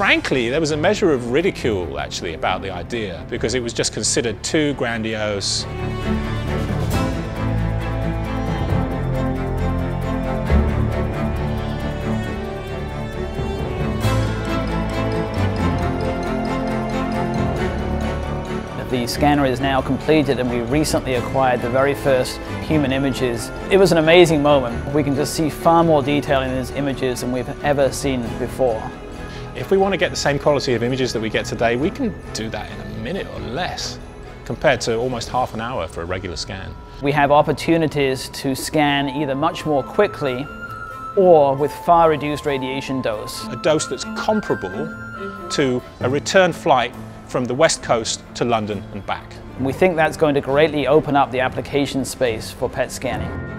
frankly, there was a measure of ridicule, actually, about the idea, because it was just considered too grandiose. The scanner is now completed, and we recently acquired the very first human images. It was an amazing moment. We can just see far more detail in these images than we've ever seen before. If we want to get the same quality of images that we get today, we can do that in a minute or less, compared to almost half an hour for a regular scan. We have opportunities to scan either much more quickly or with far reduced radiation dose. A dose that's comparable to a return flight from the West Coast to London and back. We think that's going to greatly open up the application space for PET scanning.